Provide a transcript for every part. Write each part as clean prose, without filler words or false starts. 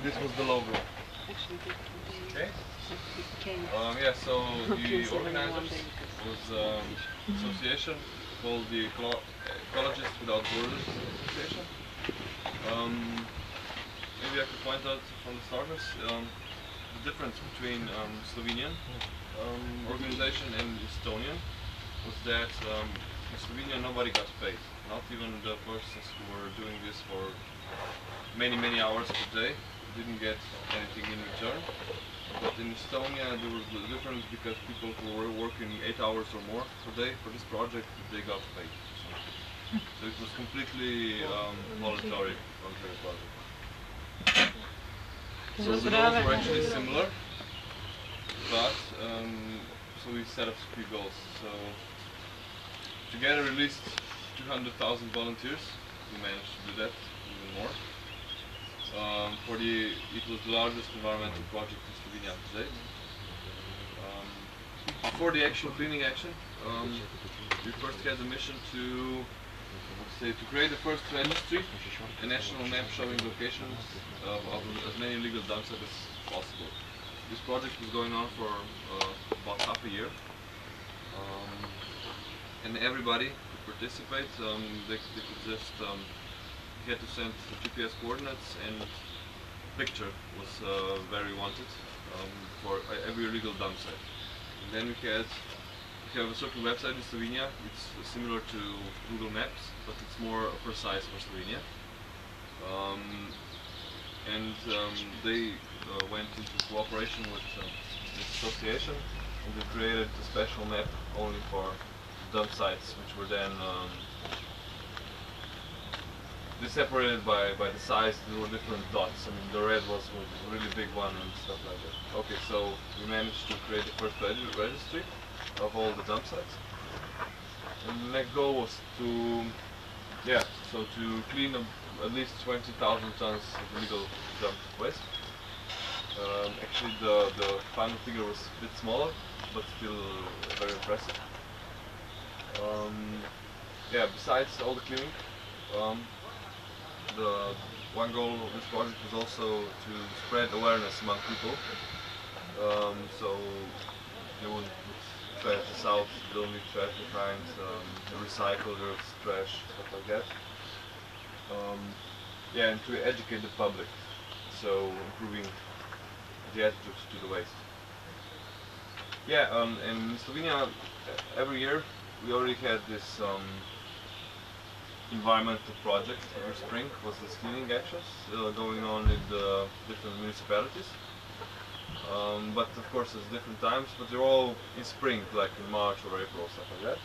This was the logo. Okay. Yeah, so the organizers was association called the Ecologists Without Borders Association. Maybe I could point out from the starters the difference between Slovenian organization and Estonian was that in Slovenia nobody got paid, not even the persons who were doing this for many hours per day didn't get anything in return. But in Estonia there was a difference because people who were working 8 hours or more per day for this project, they got paid. So it was completely voluntary project. So the goals were actually similar, but so we set up 3 goals. So together at least 200,000 volunteers. We managed to do that, even more. It was the largest environmental project in Slovenia today. Before the actual cleaning action, we first had the mission to create the first registry, a national map showing locations of as many illegal dump sites as possible. This project was going on for about half a year, and everybody could participate. They could just had to send GPS coordinates, and picture was very wanted for every illegal dump site. And then we have a certain website in Slovenia. It's similar to Google Maps, but it's more precise for Slovenia. They went into cooperation with this association, and they created a special map only for dump sites, which were then they separated by the size. There were different dots. I mean, the red was a really big one and stuff like that. Okay, so we managed to create the first registry of all the dump sites. And the next goal was to clean up at least 20,000 tons of illegal dump waste. Actually, the final figure was a bit smaller, but still very impressive. Besides all the cleaning, the one goal of this project was also to spread awareness among people. So they would trash this out, they don't leave trash behind, recycle their trash, stuff like that. And to educate the public, so improving the attitudes to the waste. In Slovenia, every year we already had this environmental project. Every spring was the cleaning actions going on in the different municipalities. But of course there's different times, but they're all in spring, like in March or April, stuff like that.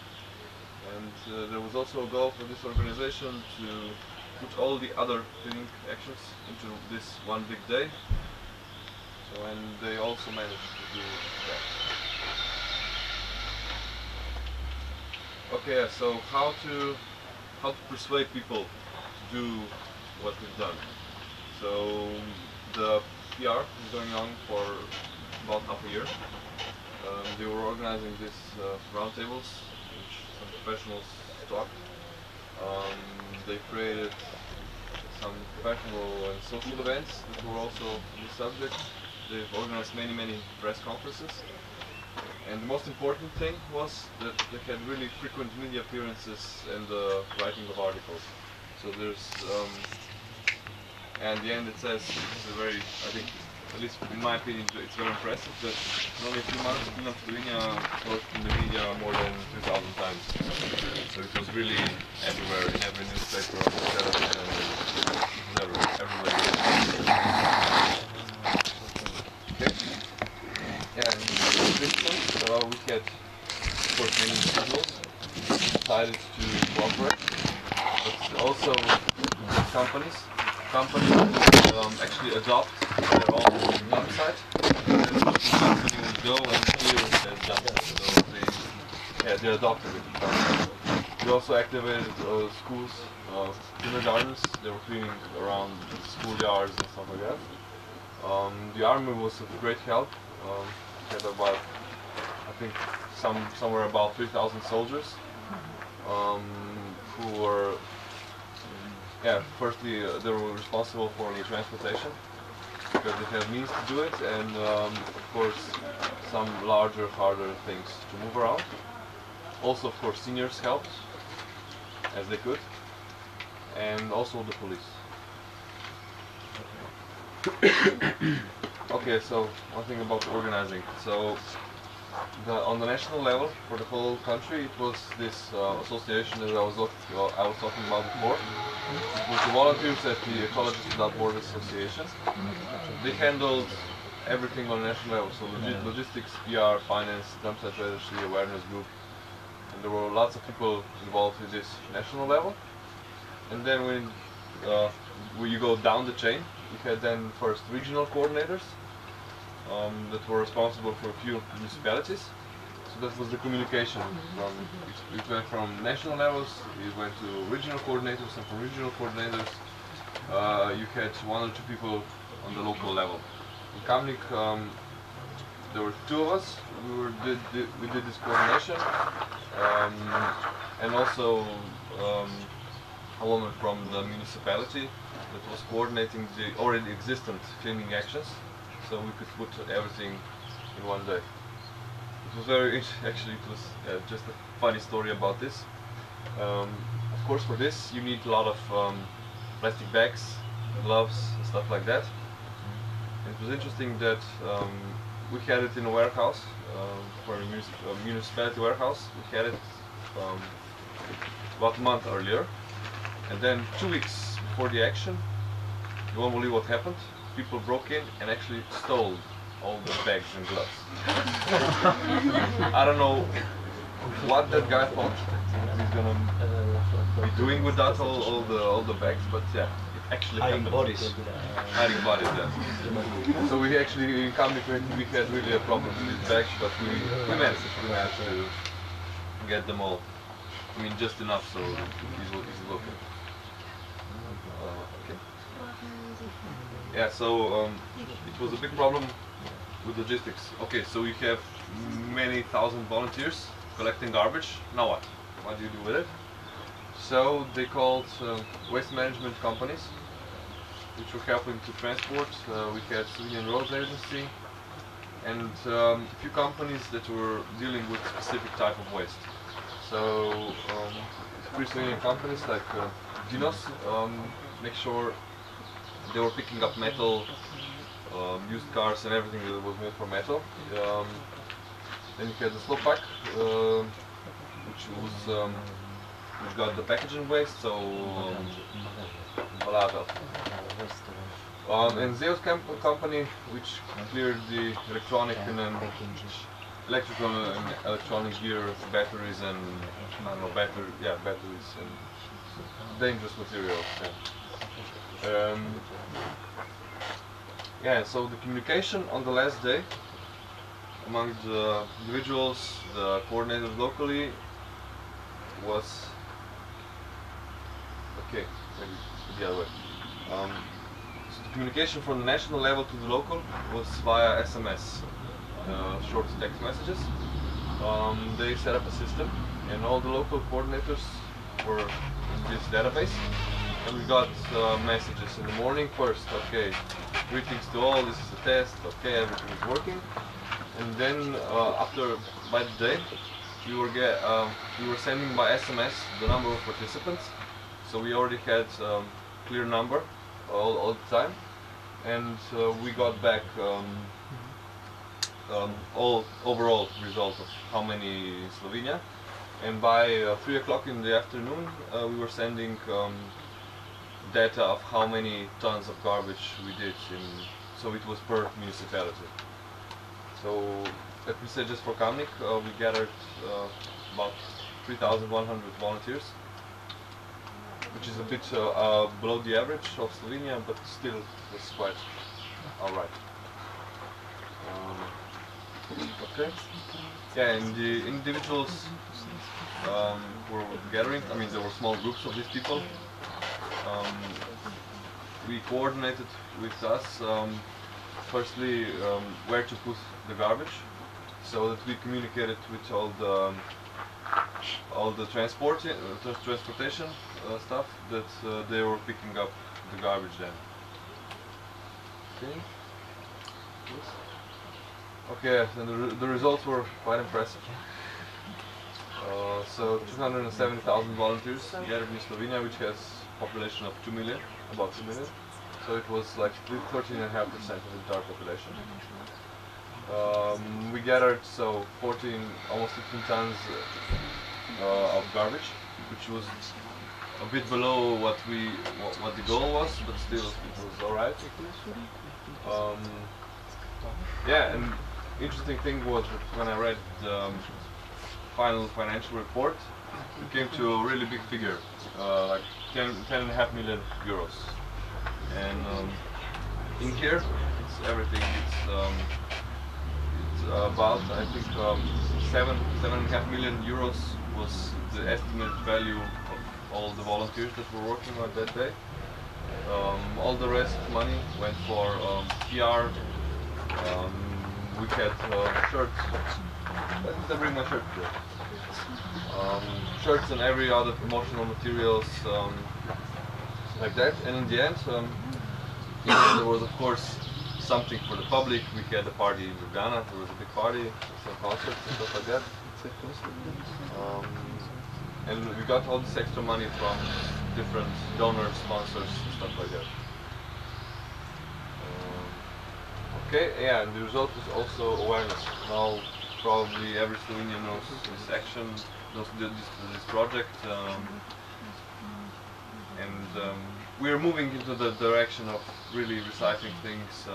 And there was also a goal for this organization to put all the other cleaning actions into this one big day. So, and they also managed to do that. Okay, so how to persuade people to do what we've done. So the PR is going on for about half a year. They were organizing these roundtables, which some professionals talk. They created some professional and social events that were also the subject. They've organized many press conferences. And the most important thing was that they had really frequent media appearances and the writing of articles. So there's, and the end it says, it's a very, I think, at least in my opinion, it's very impressive that in only a few months, Clean Up Slovenia worked in the media more than 2,000 times. So it was really everywhere, in every newspaper, on the television, everywhere. Okay. Yeah, and at this point, we had, of course, many individuals decided to cooperate, but also companies actually adopt their own website, and company would go and clear their junk, so they adopted it. We also activated schools, kindergartens. They were cleaning around schoolyards and stuff like that. The army was of great help. Had about, I think, somewhere about 3,000 soldiers who were, firstly, they were responsible for the transportation because they have means to do it, and of course some larger, harder things to move around. Also, of course, seniors helped as they could, and also the police. Okay, so one thing about organizing. So on the national level for the whole country, it was this association that I was talking about before. It was the volunteers at the Ecologists Without Borders Association. They handled everything on a national level, so logistics, PR, finance, dumpsite registry, awareness group, and there were lots of people involved with this national level. And then when you go down the chain, you had then first regional coordinators that were responsible for a few municipalities. So that was the communication. It went from national levels, it went to regional coordinators, and from regional coordinators you had one or two people on the local level. In Kamnik, there were two of us. We did this coordination, and also a woman from the municipality that was coordinating the already existent cleaning actions, so we could put everything in one day. It was very actually, it was just a funny story about this. Of course, for this you need a lot of plastic bags, gloves, and stuff like that. And it was interesting that we had it in a warehouse, for a municipality warehouse. We had it about a month earlier. And then 2 weeks before the action, you won't believe what happened. People broke in and actually stole all the bags and gloves. I don't know what that guy thought he's gonna be doing with that all the bags, but yeah, it actually happened. Hiding bodies, yeah. So we actually in Kamnik we had really a problem with bags, but we managed to get them all. I mean, just enough so he's looking. Okay. Yeah, so it was a big problem with logistics. Okay, so you have many thousand volunteers collecting garbage. Now what? What do you do with it? So they called waste management companies, which were helping to transport. We had Slovenian Roads Agency and a few companies that were dealing with specific type of waste. So Slovenian companies like Dinos make sure they were picking up metal, used cars and everything that was made for metal. Then you had the slopac, which got the packaging waste, so and Zeos company, which cleared the electronic and then electrical and electronic gear, batteries and batteries and dangerous materials. Yeah. So the communication on the last day among the individuals, the coordinators locally was okay. Maybe the other way. So the communication from the national level to the local was via SMS. Short text messages. They set up a system, and all the local coordinators were in this database. And we got messages in the morning first. Okay, greetings to all. This is a test. Okay, everything is working. And then by the day, we were sending by SMS the number of participants. So we already had clear number all the time, and we got back. All overall result of how many in Slovenia, and by 3 o'clock in the afternoon we were sending data of how many tons of garbage we did, so it was per municipality. So let me say just for Kamnik we gathered about 3,100 volunteers, which is a bit below the average of Slovenia, but still it's quite alright. Okay. Yeah, and the individuals were gathering. I mean, there were small groups of these people. We coordinated with us, firstly, where to put the garbage, so that we communicated with all the transportation stuff that they were picking up the garbage then. Okay. Okay, and the results were quite impressive. So 270,000 volunteers in Slovenia, which has a population of 2 million, about 2 million. So it was like 13.5% of the entire population. We gathered so almost 15 tons of garbage, which was a bit below what the goal was, but still it was alright. Yeah, and interesting thing was when I read the final financial report, it came to a really big figure, like 10.5 million euros. And in here, it's everything. It's about, I think, 7.5 million euros was the estimated value of all the volunteers that were working on that day. All the rest money went for PR. We had shirts. Let me bring my shirt today. Shirts and every other promotional materials like that. And in the end, there was of course something for the public. We had a party in Ljubljana. There was a big party, some concerts and stuff like that. And we got all this extra money from different donors, sponsors, and stuff like that. Okay, yeah, and the result is also awareness. Now, probably every Slovenian knows this action, knows this project, and we are moving into the direction of really recycling things,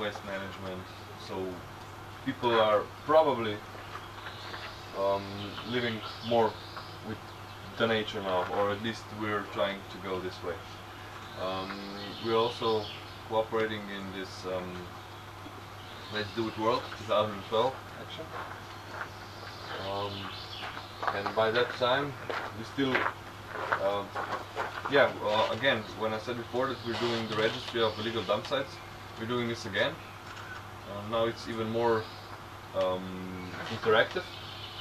waste management. So people are probably living more with the nature now, or at least we're trying to go this way. We're also cooperating in this Let's Do It World 2012 action. And by that time, we still, again, when I said before that we're doing the registry of illegal dump sites, we're doing this again. Now it's even more interactive,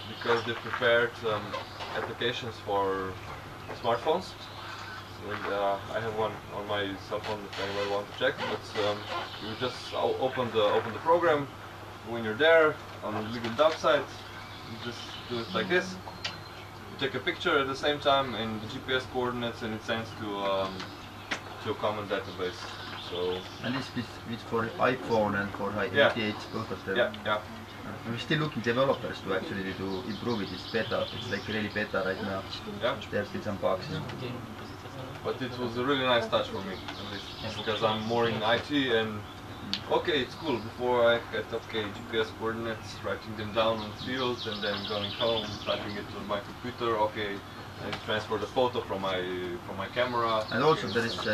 because they prepared applications for smartphones. And, I have one on my cell phone if anybody wants to check. But you just open the program when you're there on the legal dump site. You just do it like this. You take a picture at the same time and the GPS coordinates, and it sends to a common database. So and it's for iPhone and for IDH both of them. Yeah. We're still looking developers to actually to improve it. It's better. It's like really better right now. Yeah. There's still some bugs. But it was a really nice touch for me, at least, because I'm more in IT and okay, it's cool. Before I get GPS coordinates, writing them down on fields, and then going home, typing it on my computer. Okay, and transfer the photo from my camera. And also there is in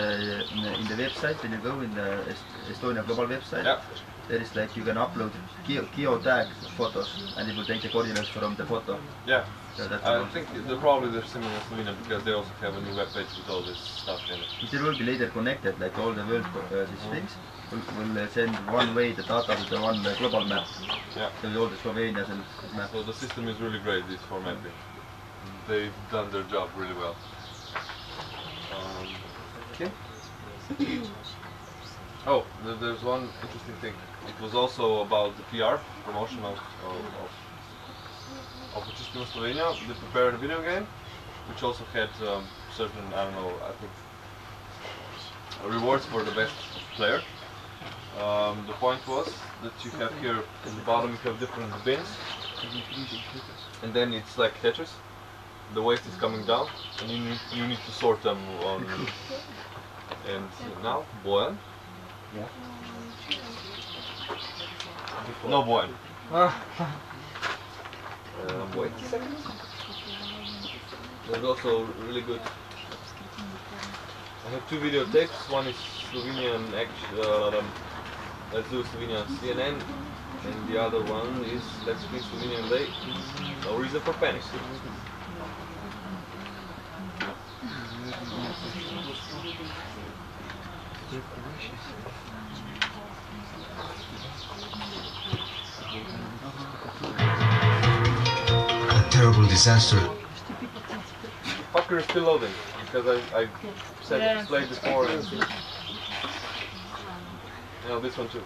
the website when you go in the Estonia global website. Yeah. There is like you can upload geotag photos and it will take the coordinates from the photo. Yeah, so I think they're probably similar in Slovenia because they also have a new webpage with all this stuff in it. It will be later connected, like all the world these things will send one way the data to the one global map. Yeah. So all the Slovenians and maps. So the system is really great, this for mapping. They've done their job really well. Okay. Oh, there's one interesting thing. It was also about the PR, promotion of Ecologists Without Borders Association. They prepared a video game, which also had certain, rewards for the best player. The point was that you have here, at the bottom, you have different bins. And then it's like Tetris. The waste is coming down, and you need to sort them on. And now, Boyan. Yeah. No boy. Wait. There's also really good. I have two videotapes. One is Slovenian Let's Do Slovenia CNN, and the other one is Let's Do Slovenian Day. No reason for panic. A terrible disaster. Fucker is still loading because I said it's played before. And, you know, this one too.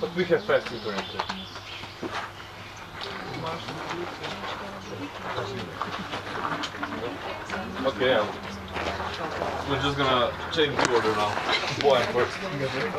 But we have fast internet. Okay, we're just gonna change the order now. Boy, first.